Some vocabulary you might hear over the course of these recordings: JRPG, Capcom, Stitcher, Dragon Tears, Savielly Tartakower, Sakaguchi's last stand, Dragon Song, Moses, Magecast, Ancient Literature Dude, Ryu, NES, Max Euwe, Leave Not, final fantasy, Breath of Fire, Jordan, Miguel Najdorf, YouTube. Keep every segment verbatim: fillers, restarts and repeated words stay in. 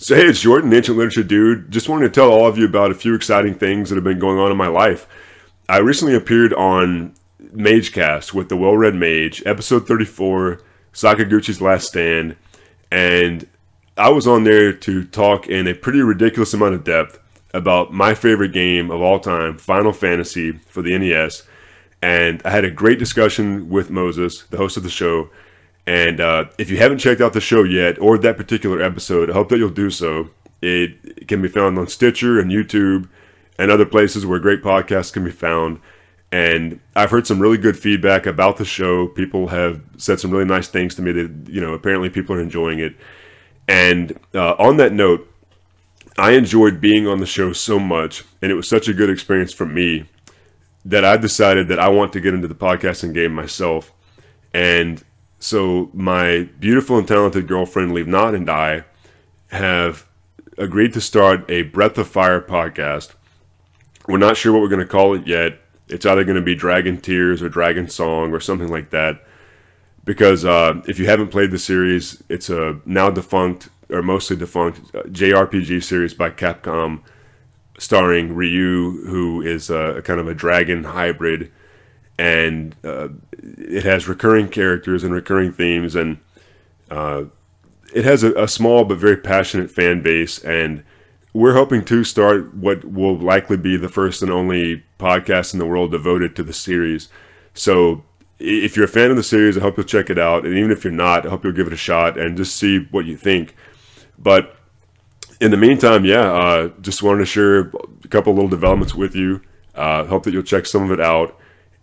So hey, it's Jordan, Ancient Literature Dude. Just wanted to tell all of you about a few exciting things that have been going on in my life. I recently appeared on Magecast with the Well-Read Mage, episode thirty-four, Sakaguchi's Last Stand, and I was on there to talk in a pretty ridiculous amount of depth about my favorite game of all time, Final Fantasy for the N E S, and I had a great discussion with Moses, the host of the show. And uh, if you haven't checked out the show yet, or that particular episode, I hope that you'll do so. It can be found on Stitcher and YouTube and other places where great podcasts can be found. And I've heard some really good feedback about the show. People have said some really nice things to me that, you know, apparently people are enjoying it. And uh, on that note, I enjoyed being on the show so much, and it was such a good experience for me, that I decided that I want to get into the podcasting game myself. And so my beautiful and talented girlfriend, Leave Not, and I have agreed to start a Breath of Fire podcast. We're not sure what we're going to call it yet. It's either going to be Dragon Tears or Dragon Song or something like that. Because uh, if you haven't played the series, it's a now defunct or mostly defunct J R P G series by Capcom starring Ryu, who is a, a kind of a dragon hybrid. And uh, it has recurring characters and recurring themes, and uh, it has a, a small but very passionate fan base, and we're hoping to start what will likely be the first and only podcast in the world devoted to the series. So if you're a fan of the series, I hope you'll check it out, and even if you're not, I hope you'll give it a shot and just see what you think. But in the meantime, yeah, uh, just wanted to share a couple little developments with you. Uh, hope that you'll check some of it out.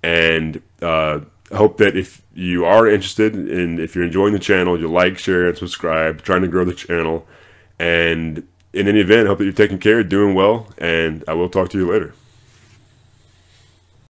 And uh, hope that if you are interested and if you're enjoying the channel, you'll like, share, and subscribe. Trying to grow the channel. And in any event, hope that you're taking care, doing well, and I will talk to you later.